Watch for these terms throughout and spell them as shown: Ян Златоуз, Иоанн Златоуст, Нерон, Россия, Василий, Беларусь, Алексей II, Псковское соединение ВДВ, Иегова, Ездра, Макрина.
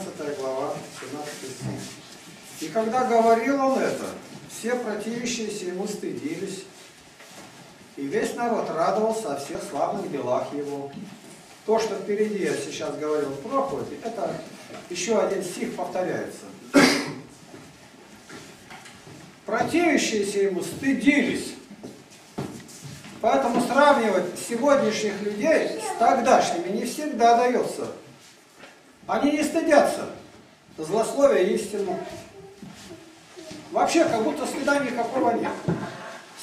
15 глава, 17 стих. «И когда говорил он это, все противящиеся ему стыдились, и весь народ радовался о всех славных делах его». То, что впереди я сейчас говорил в проповеди, это еще один стих повторяется. Противящиеся ему стыдились. Поэтому сравнивать сегодняшних людей с тогдашними не всегда дается. Они не стыдятся злословия истину. Вообще, как будто стыда никакого нет.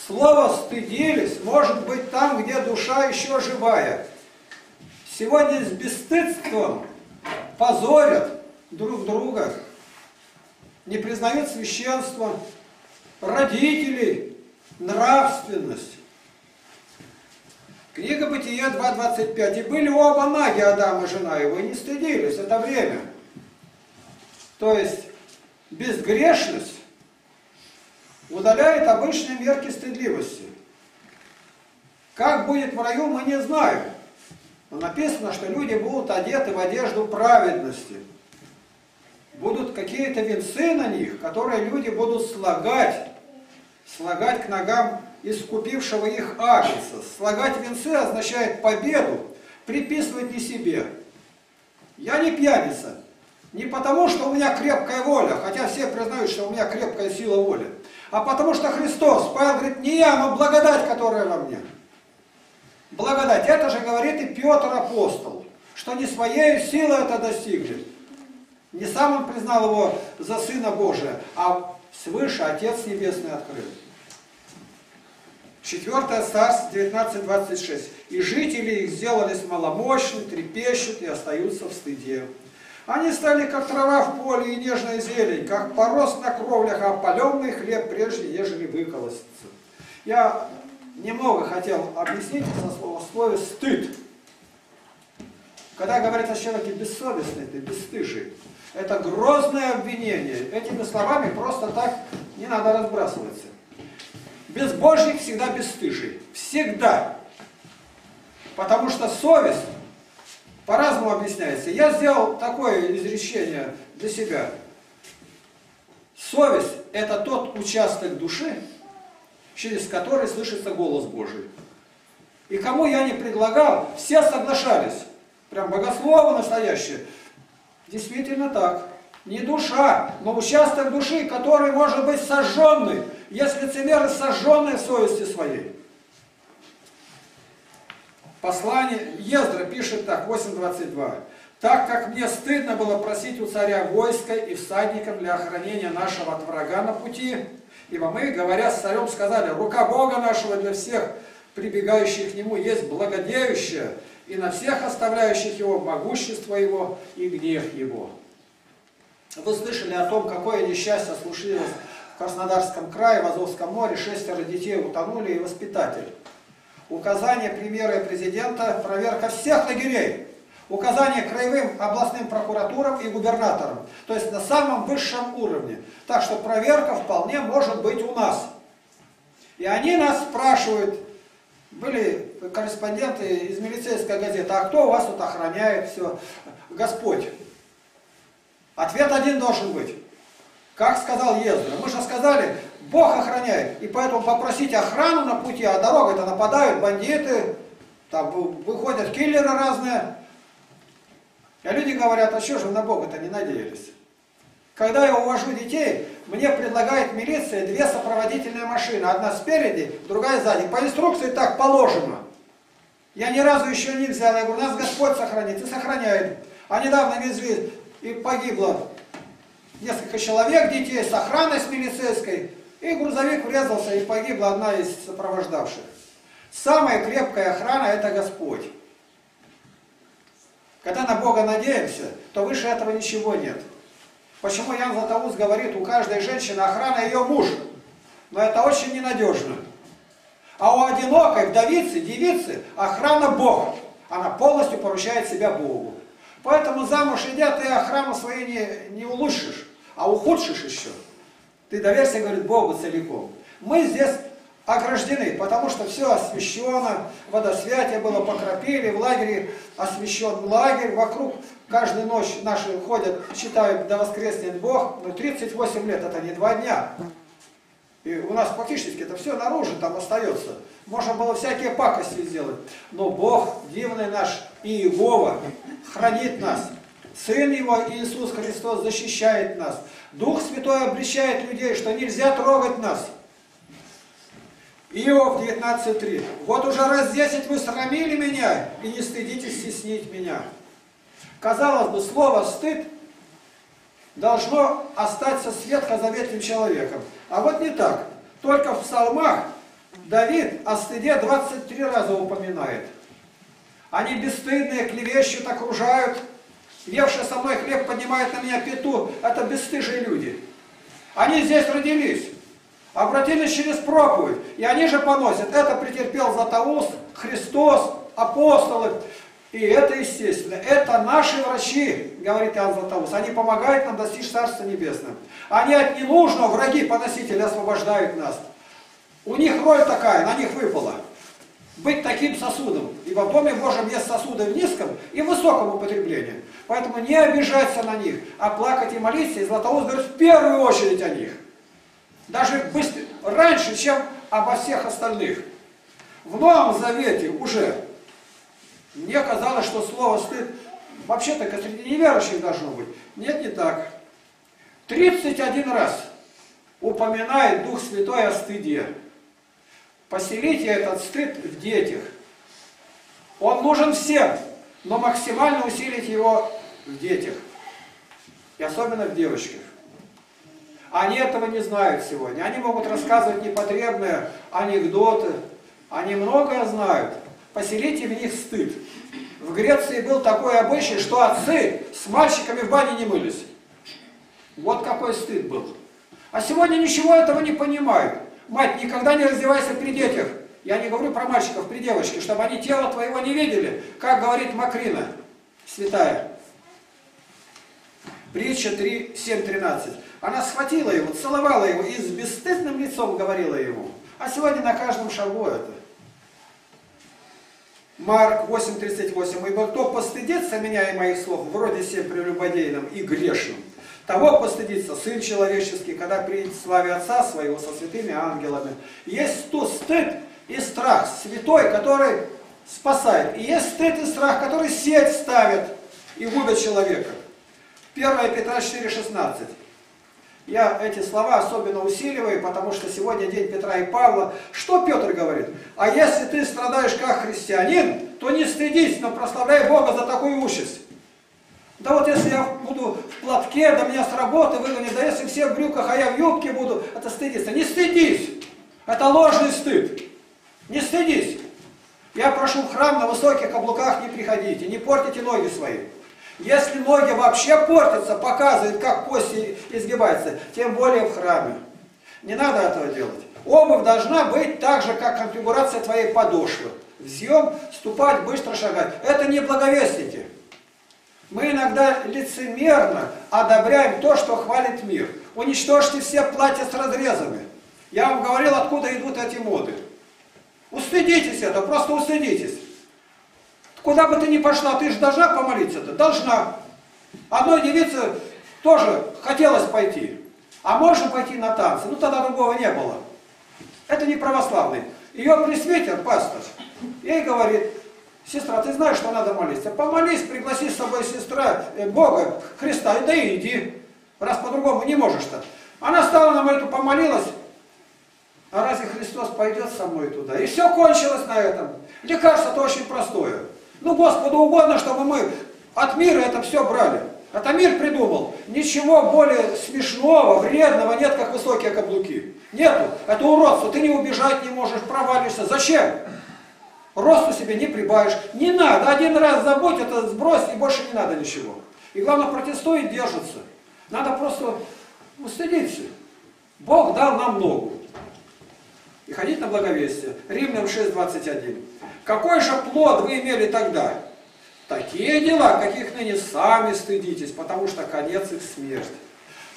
Слово «стыдились» может быть там, где душа еще живая. Сегодня с бесстыдством позорят друг друга, не признают священства, родителей, нравственность. Книга Бытия 2.25. «И были оба наги, Адам и жена его, и не стыдились». Это время. То есть безгрешность удаляет обычные мерки стыдливости. Как будет в раю, мы не знаем. Но написано, что люди будут одеты в одежду праведности. Будут какие-то венцы на них, которые люди будут слагать к ногам искупившего их Агнца. Слагать венцы означает победу, приписывать не себе. Я не пьяница. Не потому, что у меня крепкая воля, хотя все признают, что у меня крепкая сила воли, а потому, что Христос, Павел говорит, не я, но благодать, которая во мне. Благодать. Это же говорит и Петр Апостол, что не своей силой это достигли. Не сам он признал его за Сына Божия, а свыше Отец Небесный открыл. 4 Царств 19:26. «И жители их сделались маломощны, трепещут и остаются в стыде. Они стали, как трава в поле и нежная зелень, как порос на кровлях, а опаленный хлеб прежде, нежели выколосится». Я немного хотел объяснить это слово в слове «стыд». Когда говорится о человеке бессовестный, ты бесстыжий, это грозное обвинение. Этими словами просто так не надо разбрасываться. Безбожник всегда бесстыжий. Всегда. Потому что совесть по-разному объясняется. Я сделал такое изречение для себя. Совесть – это тот участок души, через который слышится голос Божий. И кому я не предлагал, все соглашались. Прям богословы настоящие. Действительно так. Не душа, но участок души, который может быть сожженный. Есть лицемеры, сожженные в совести своей. Послание Ездра пишет так, 8.22. «Так как мне стыдно было просить у царя войска и всадников для охранения нашего от врага на пути, ибо мы, говоря с царем, сказали, рука Бога нашего для всех, прибегающих к нему, есть благодеющая, и на всех оставляющих его могущество его и гнев его». Вы слышали о том, какое несчастье случилось в Краснодарском крае, в Азовском море, 6 детей утонули и воспитатель. Указание премьера и президента, проверка всех лагерей, указание краевым областным прокуратурам и губернаторам, то есть на самом высшем уровне. Так что проверка вполне может быть у нас. И они нас спрашивают, были корреспонденты из милицейской газеты, а кто у вас тут охраняет все? Господь. Ответ один должен быть. Как сказал Ездра. Мы же сказали, Бог охраняет. И поэтому попросите охрану на пути, а дорога-то нападают бандиты, там выходят киллеры разные. А люди говорят, а что же вы на Бога-то не надеялись? Когда я увожу детей, мне предлагает милиция 2 сопроводительные машины. Одна спереди, другая сзади. По инструкции так положено. Я ни разу еще не взял. Я говорю, нас Господь сохранит и сохраняет. А недавно везли и погибло несколько человек, детей, с охраной, с милицейской. И грузовик врезался, и погибла одна из сопровождавших. Самая крепкая охрана – это Господь. Когда на Бога надеемся, то выше этого ничего нет. Почему Ян Златоуз говорит, у каждой женщины охрана ее муж? Но это очень ненадежно. А у одинокой вдовицы, девицы, охрана Бога. Она полностью поручает себя Богу. Поэтому замуж идя, ты охрану свою не улучшишь, а ухудшишь еще. Ты доверься, говорит, Богу целиком. Мы здесь ограждены, потому что все освящено, водосвятие было покропили, в лагере освящен лагерь, вокруг каждую ночь наши ходят, считают, да воскреснет Бог, но 38 лет это не 2 дня. И у нас фактически это все наружу там остается. Можно было всякие пакости сделать. Но Бог, дивный наш Иегова, хранит нас. Сын Его, Иисус Христос, защищает нас. Дух Святой обрещает людей, что нельзя трогать нас. Иов 19:3. Вот уже раз 10 вы срамили меня, и не стыдитесь стеснить меня. Казалось бы, слово «стыд» должно остаться светлозаветным человеком. А вот не так. Только в псалмах Давид о стыде 23 раза упоминает. Они бесстыдные, клевещут, окружают. Евшие со мной хлеб поднимает на меня пету. Это бесстыжие люди. Они здесь родились. Обратились через проповедь. И они же поносят. Это претерпел Златоуст, Христос, апостолы. И это естественно. Это наши врачи, говорит Иоанн Златоуст. Они помогают нам достичь Царства Небесного. Они от ненужного, враги, поносители, освобождают нас. У них роль такая, на них выпала. Быть таким сосудом. Ибо в Доме Божьем есть сосуды в низком и в высоком употреблении. Поэтому не обижаться на них, а плакать и молиться. И Златоуст говорит в первую очередь о них. Даже быстро, раньше, чем обо всех остальных. В Новом Завете уже... Мне казалось, что слово «стыд» вообще-то среди неверующих должно быть. Нет, не так. 31 раз упоминает Дух Святой о стыде. Поселите этот стыд в детях. Он нужен всем, но максимально усилить его в детях. И особенно в девочках. Они этого не знают сегодня. Они могут рассказывать непотребные анекдоты. Они многое знают. Поселите в них стыд. В Греции был такой обычай, что отцы с мальчиками в бане не мылись. Вот какой стыд был. А сегодня ничего этого не понимают. Мать, никогда не раздевайся при детях. Я не говорю про мальчиков, при девочке, чтобы они тело твоего не видели, как говорит Макрина, святая. Притча 7:13. Она схватила его, целовала его и с бесстыдным лицом говорила ему. А сегодня на каждом шагу это. Марк 8:38. «Ибо кто постыдится меня и моих слов, вроде себе прелюбодейным и грешным, того постыдится Сын Человеческий, когда приедет в славе Отца Своего со святыми ангелами». Есть то стыд и страх святой, который спасает. И есть стыд и страх, который сеть ставит и губит человека. 1 Петра 4:16. Я эти слова особенно усиливаю, потому что сегодня день Петра и Павла. Что Петр говорит? А если ты страдаешь как христианин, то не стыдись, но прославляй Бога за такую участь. Да вот если я буду в платке, да меня с работы выгонят, да если все в брюках, а я в юбке буду, это стыдиться. Не стыдись! Это ложный стыд. Не стыдись! Я прошу в храм на высоких каблуках не приходите, не портите ноги свои. Если ноги вообще портятся, показывают, как кость изгибается, тем более в храме. Не надо этого делать. Обувь должна быть так же, как конфигурация твоей подошвы. Взъем, ступать, быстро шагать. Это не благовестники. Мы иногда лицемерно одобряем то, что хвалит мир. Уничтожьте все платья с разрезами. Я вам говорил, откуда идут эти моды. Устыдитесь это, просто устыдитесь. Куда бы ты ни пошла, ты же должна помолиться-то? Должна. Одной девице тоже хотелось пойти. А можно пойти на танцы? Ну, тогда другого не было. Это не православный. Ее пресвитер, пастор, ей говорит: сестра, ты знаешь, что надо молиться? Помолись, пригласи с собой сестра Бога, Христа, да и иди. Раз по-другому не можешь-то. Она стала на молитву, помолилась. А разве Христос пойдет со мной туда? И все кончилось на этом. Лекарство-то очень простое. Ну, Господу угодно, чтобы мы от мира это все брали. Это мир придумал. Ничего более смешного, вредного нет, как высокие каблуки. Нету. Это уродство. Ты не убежать не можешь, провалишься. Зачем? Росту себе не прибавишь. Не надо. Один раз забудь, это сбрось, и больше не надо ничего. И главное, протестует, держится. Надо просто устыдиться. Бог дал нам ногу. И ходить на благовестие. Римлянам 6:21. Какой же плод вы имели тогда? Такие дела, каких ныне сами стыдитесь, потому что конец их смерть.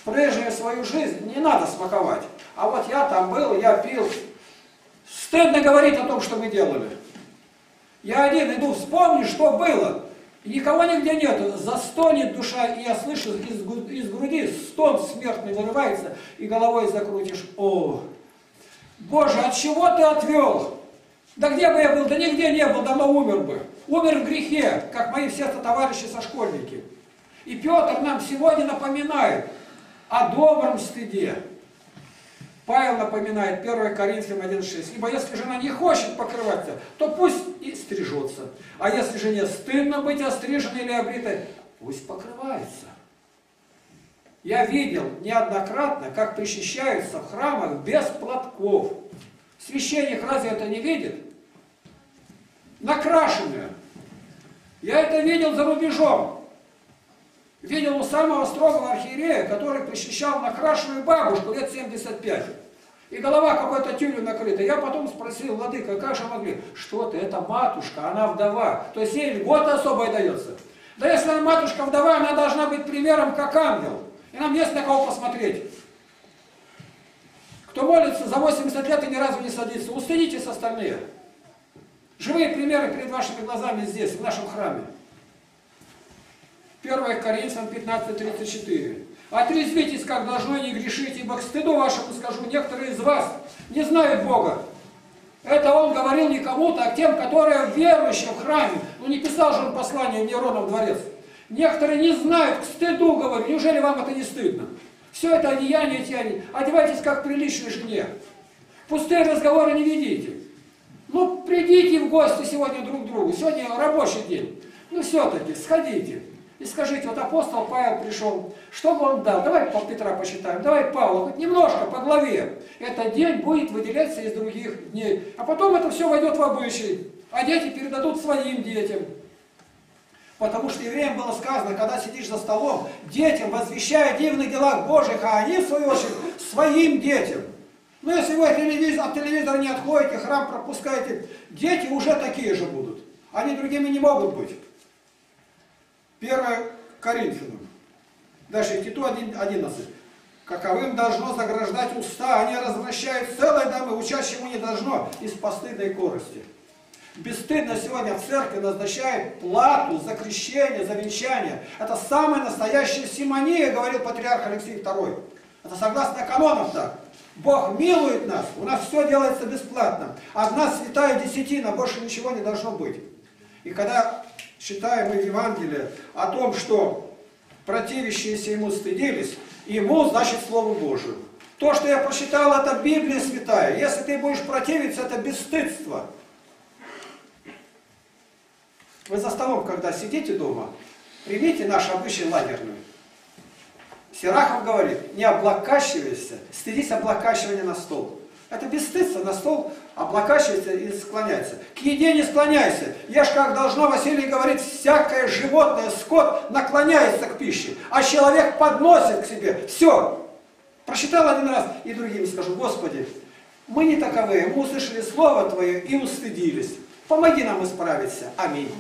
Прежнюю свою жизнь не надо смаковать. А вот я там был, я пил, Стыдно говорить о том, что мы делали. Я один иду, вспомни, что было. Никого нигде нет. Застонет душа, и я слышу из груди стон смертный вырывается, и головой закрутишь. О, Боже, от чего ты отвел? Да где бы я был? Да нигде не был, давно умер бы. Умер в грехе, как мои все товарищи со школьники. И Петр нам сегодня напоминает о добром стыде. Павел напоминает 1 Коринфянам 1:6. Ибо если жена не хочет покрываться, то пусть и стрижется. А если жене стыдно быть остриженной или обритой, пусть покрывается. Я видел неоднократно, как причащаются в храмах без платков. Священник разве это не видит? Накрашенные. Я это видел за рубежом. Видел у самого строгого архиерея, который причащал накрашенную бабушку лет 75. И голова какой-то тюлью накрыта. Я потом спросил: владыка, как же могли? Что ты, это матушка, она вдова. То есть ей льгота особая дается. Да если она матушка вдова, она должна быть примером, как ангел. И нам есть на кого посмотреть. Кто молится за 80 лет и ни разу не садится, устыдитесь остальные. Живые примеры перед вашими глазами здесь, в нашем храме. 1 Коринфянам 15:34. Отрезвитесь, как должно, не грешите, ибо к стыду вашему скажу, некоторые из вас не знают Бога. Это он говорил не кому-то, а тем, которые верующие в храме. Ну не писал же он послание Нерону в дворец. Некоторые не знают, к стыду, говорю, неужели вам это не стыдно? Все это одеяние, одевайтесь как приличной жене. Пустые разговоры не ведите. Ну придите в гости сегодня друг к другу, сегодня рабочий день. Ну все-таки сходите. И скажите, вот апостол Павел пришел, что бы он дал? Давай Петра посчитаем, давай Павла, хоть немножко по главе. Этот день будет выделяться из других дней. А потом это все войдет в обычай. А дети передадут своим детям. Потому что евреям было сказано, когда сидишь за столом, детям возвещая о дивных делах Божьих, а они, в свою очередь, своим детям. Но если вы от телевизора не отходите, храм пропускаете, дети уже такие же будут. Они другими не могут быть. 1 Коринфянам, дальше Титу 11. Каковым должно заграждать уста, они развращают целые дамы, учащему не должно, из постыдной корости. Бесстыдно сегодня в церкви назначает плату за крещение, за венчание. Это самая настоящая симония, говорил патриарх Алексей II. Это согласно канонам так. Бог милует нас, у нас все делается бесплатно. Одна святая десятина, больше ничего не должно быть. И когда читаем мы в Евангелии о том, что противящиеся ему стыдились, ему, значит, Слово Божие. То, что я прочитал, это Библия святая. Если ты будешь противиться, это бесстыдство. Вы за столом, когда сидите дома, примите наш обычай лагерный. Сирахов говорит: не облокачивайся, стыдись облокачивания на стол. Это бесстыдство, на стол облокачивается и склоняется. К еде не склоняйся. Ешь как должно, Василий говорит, всякое животное, скот наклоняется к пище, а человек подносит к себе. Все. Прочитал один раз и другим скажу: Господи, мы не таковые, мы услышали Слово Твое и устыдились. Помоги нам исправиться. Аминь.